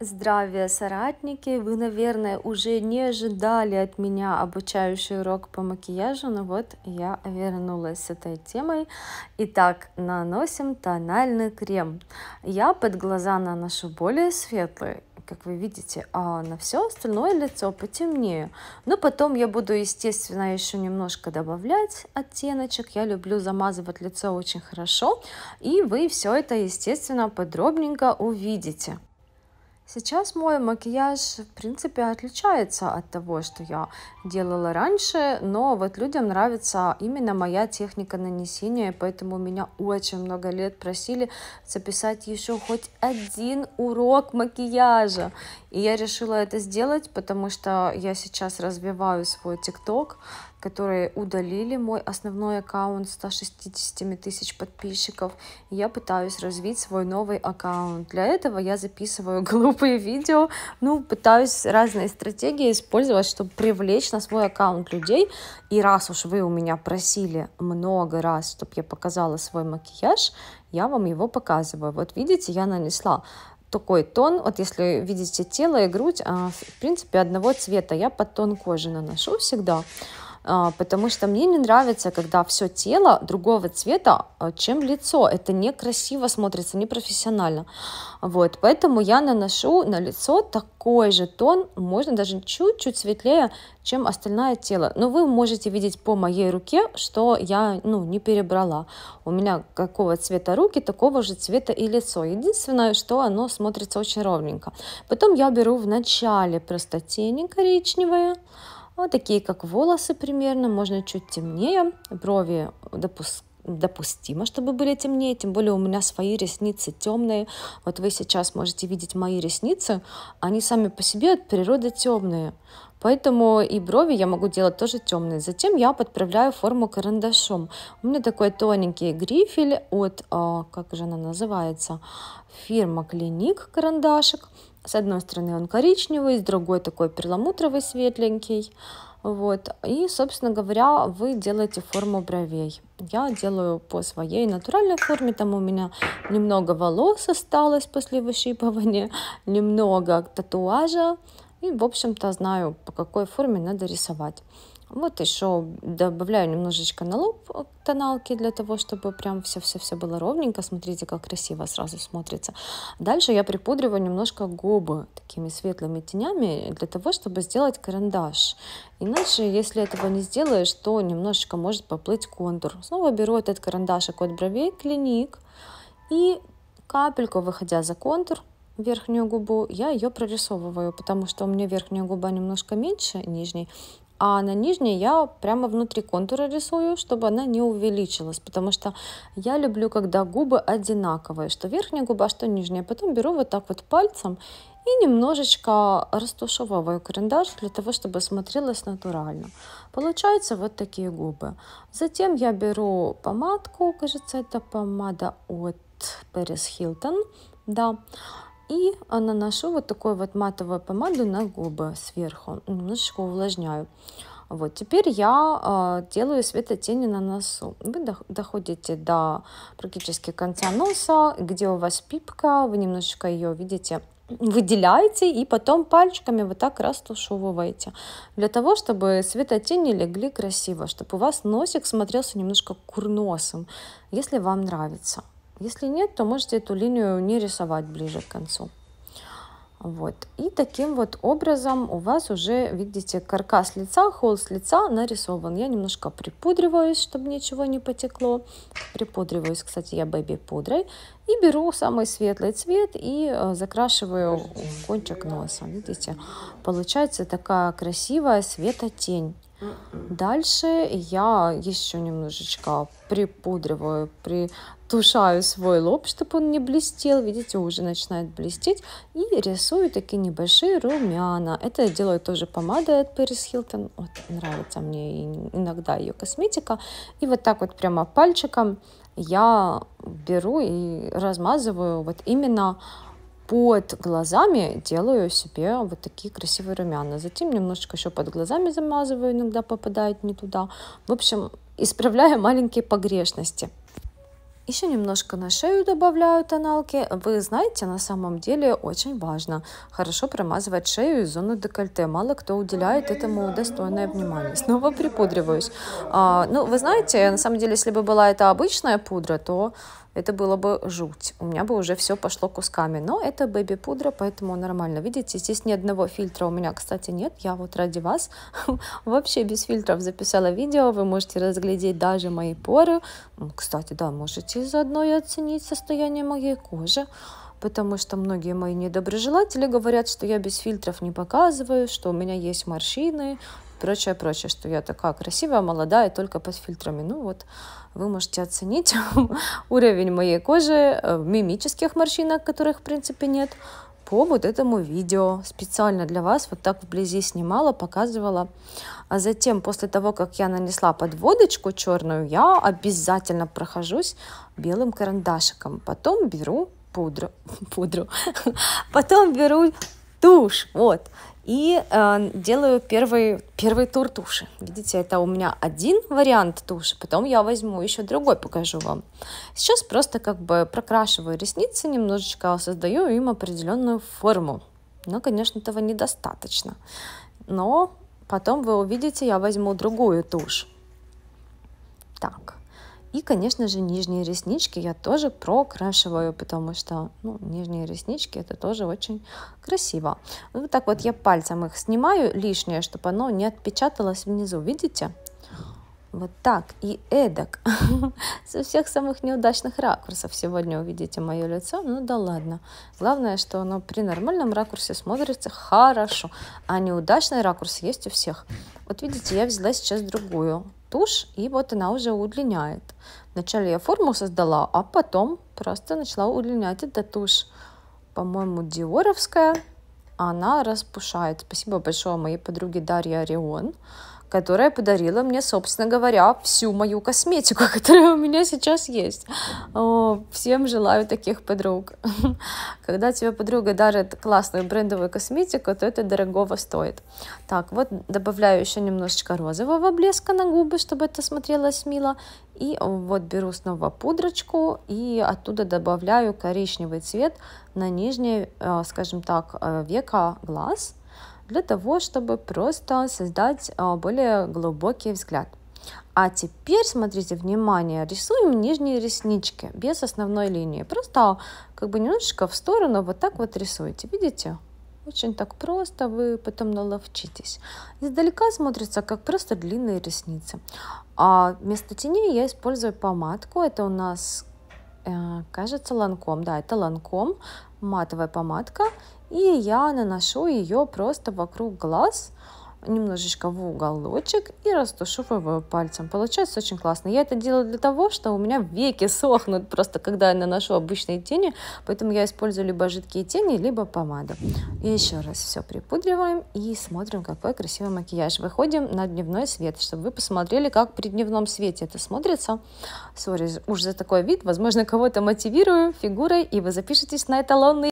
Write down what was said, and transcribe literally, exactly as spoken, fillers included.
Здравия, соратники! Вы, наверное, уже не ожидали от меня обучающий урок по макияжу, но вот я вернулась с этой темой. Итак, наносим тональный крем. Я под глаза наношу более светлый, как вы видите, а на все остальное лицо потемнее. Но потом я буду, естественно, еще немножко добавлять оттеночек. Я люблю замазывать лицо очень хорошо, и вы все это, естественно, подробненько увидите. Сейчас мой макияж, в принципе, отличается от того, что я делала раньше, но вот людям нравится именно моя техника нанесения, поэтому меня очень много лет просили записать еще хоть один урок макияжа. И я решила это сделать, потому что я сейчас развиваю свой ТикТок, которые удалили мой основной аккаунт ста шестидесяти тысяч подписчиков. Я пытаюсь развить свой новый аккаунт. Для этого я записываю глупые видео, ну, пытаюсь разные стратегии использовать, чтобы привлечь на свой аккаунт людей. И раз уж вы у меня просили много раз, чтобы я показала свой макияж, я вам его показываю. Вот видите, я нанесла такой тон, вот если видите тело и грудь, в принципе, одного цвета. Я под тон кожи наношу всегда, потому что мне не нравится, когда все тело другого цвета, чем лицо. Это некрасиво смотрится, непрофессионально. Вот, поэтому я наношу на лицо такой же тон, можно даже чуть-чуть светлее, чем остальное тело. Но вы можете видеть по моей руке, что я, ну, не перебрала. У меня какого цвета руки, такого же цвета и лицо. Единственное, что оно смотрится очень ровненько. Потом я беру в начале просто тени коричневые, вот такие, как волосы примерно, можно чуть темнее, брови допускать. Допустимо, чтобы были темнее, тем более у меня свои ресницы темные. Вот вы сейчас можете видеть мои ресницы, они сами по себе от природы темные, поэтому и брови я могу делать тоже темные. Затем я подправляю форму карандашом. У меня такой тоненький грифель от, как же она называется, фирма Clinique карандашик. С одной стороны он коричневый, с другой такой перламутровый светленький. Вот. И, собственно говоря, вы делаете форму бровей. Я делаю по своей натуральной форме. Там у меня немного волос осталось после выщипывания, немного татуажа. И, в общем-то, знаю, по какой форме надо рисовать. Вот еще добавляю немножечко на лоб тоналки, для того, чтобы прям все-все-все было ровненько. Смотрите, как красиво сразу смотрится. Дальше я припудриваю немножко губы такими светлыми тенями, для того, чтобы сделать карандаш. Иначе, если этого не сделаешь, то немножечко может поплыть контур. Снова беру этот карандашик от бровей Clinique и капельку, выходя за контур, верхнюю губу, я ее прорисовываю, потому что у меня верхняя губа немножко меньше нижней. А на нижней я прямо внутри контура рисую, чтобы она не увеличилась, потому что я люблю, когда губы одинаковые, что верхняя губа, что нижняя. Потом беру вот так вот пальцем и немножечко растушевываю карандаш, для того, чтобы смотрелось натурально. Получаются вот такие губы. Затем я беру помадку, кажется, это помада от Paris Hilton, да. И наношу вот такую вот матовую помаду на губы сверху, немножечко увлажняю. Вот, теперь я делаю светотени на носу. Вы доходите до практически конца носа, где у вас пипка, вы немножечко ее видите, выделяете и потом пальчиками вот так растушевываете, для того, чтобы светотени легли красиво, чтобы у вас носик смотрелся немножко курносым, если вам нравится. Если нет, то можете эту линию не рисовать ближе к концу. Вот. И таким вот образом у вас уже, видите, каркас лица, холст лица нарисован. Я немножко припудриваюсь, чтобы ничего не потекло. Припудриваюсь, кстати, я бэби-пудрой. И беру самый светлый цвет и закрашиваю кончик носа. Видите, получается такая красивая светотень. Дальше я еще немножечко припудриваю, притушаю свой лоб, чтобы он не блестел. Видите, уже начинает блестеть. И рисую такие небольшие румяна. Это я делаю тоже помадой от Paris Hilton. Вот, нравится мне иногда ее косметика. И вот так вот прямо пальчиком я беру и размазываю вот именно под глазами, делаю себе вот такие красивые румяна. Затем немножечко еще под глазами замазываю, иногда попадает не туда. В общем, исправляю маленькие погрешности. Еще немножко на шею добавляю тоналки. Вы знаете, на самом деле очень важно хорошо промазывать шею и зону декольте. Мало кто уделяет этому достойное внимание. Снова припудриваюсь. А, ну, вы знаете, на самом деле, если бы была эта обычная пудра, то это было бы жуть. У меня бы уже все пошло кусками. Но это бэби-пудра, поэтому нормально. Видите, здесь ни одного фильтра у меня, кстати, нет. Я вот ради вас вообще без фильтров записала видео. Вы можете разглядеть даже мои поры. Кстати, да, можете заодно и оценить состояние моей кожи. Потому что многие мои недоброжелатели говорят, что я без фильтров не показываю, что у меня есть морщины, прочее, прочее, что я такая красивая, молодая, только под фильтрами. Ну вот, вы можете оценить уровень моей кожи, мимических морщинок, которых в принципе нет, по вот этому видео. Специально для вас вот так вблизи снимала, показывала. А затем, после того, как я нанесла подводочку черную, я обязательно прохожусь белым карандашиком. Потом беру пудру, пудру. потом беру тушь, вот. И э, делаю первый, первый тур туши. Видите, это у меня один вариант туши, потом я возьму еще другой, покажу вам. Сейчас просто как бы прокрашиваю ресницы, немножечко создаю им определенную форму. Но, конечно, этого недостаточно. Но потом вы увидите, я возьму другую тушь. Так. И, конечно же, нижние реснички я тоже прокрашиваю, потому что ну, нижние реснички это тоже очень красиво. Вот так вот я пальцем их снимаю лишнее, чтобы оно не отпечаталось внизу, видите? Вот так и эдак. Со всех самых неудачных ракурсов сегодня увидите мое лицо, ну да ладно. Главное, что оно при нормальном ракурсе смотрится хорошо, а неудачный ракурс есть у всех. Вот видите, я взяла сейчас другую тушь, и вот она уже удлиняет. Вначале я форму создала, а потом просто начала удлинять. Это тушь, по-моему, диоровская. Она распушает. Спасибо большое моей подруге Дарье Орион, которая подарила мне, собственно говоря, всю мою косметику, которая у меня сейчас есть. О, всем желаю таких подруг. Когда тебе подруга дарит классную брендовую косметику, то это дорогого стоит. Так, вот добавляю еще немножечко розового блеска на губы, чтобы это смотрелось мило. И вот беру снова пудрочку и оттуда добавляю коричневый цвет на нижнее, скажем так, веко глаз, для того, чтобы просто создать более глубокий взгляд. А теперь, смотрите, внимание, рисуем нижние реснички без основной линии. Просто как бы немножечко в сторону вот так вот рисуйте, видите? Очень так просто, вы потом наловчитесь. Издалека смотрится как просто длинные ресницы. А вместо теней я использую помадку. Это у нас, кажется, Ланком. Да, это Ланком, матовая помадка. И я наношу ее просто вокруг глаз, немножечко в уголочек и растушевываю пальцем. Получается очень классно. Я это делаю для того, что у меня веки сохнут просто, когда я наношу обычные тени. Поэтому я использую либо жидкие тени, либо помаду. И еще раз все припудриваем и смотрим, какой красивый макияж. Выходим на дневной свет, чтобы вы посмотрели, как при дневном свете это смотрится. Сори, уж за такой вид. Возможно, кого-то мотивирую фигурой, и вы запишетесь на эталонный.